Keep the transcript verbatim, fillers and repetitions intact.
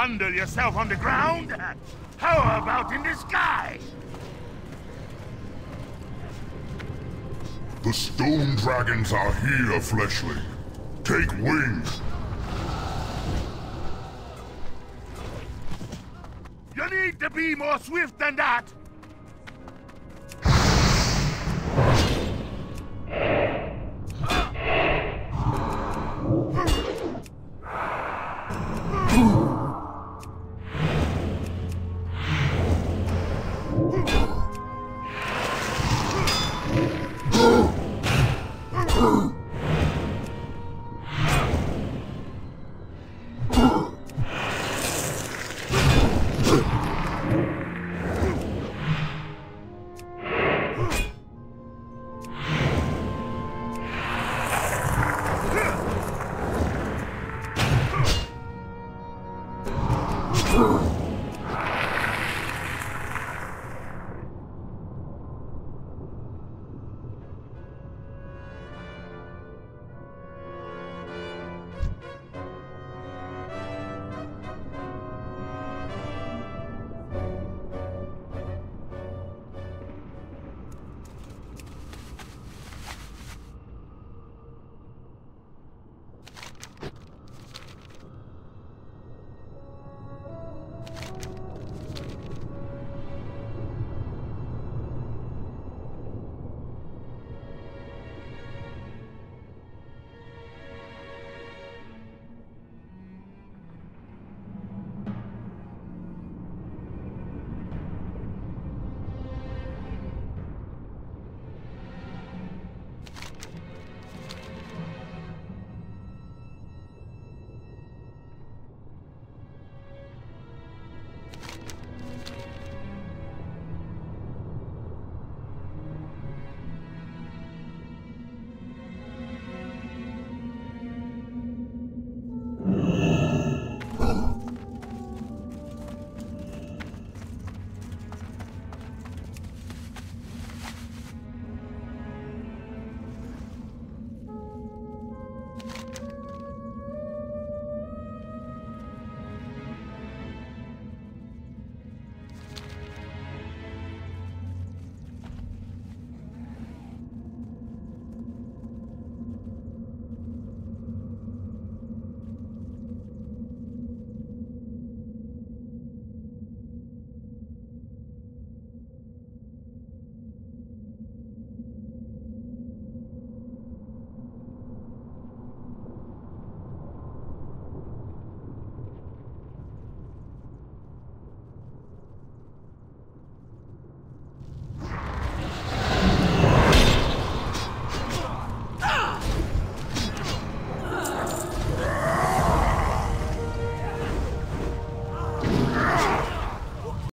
handle yourself on the ground? How about in the sky? The stone dragons are here, fleshling. Take wing. You need to be more swift than that.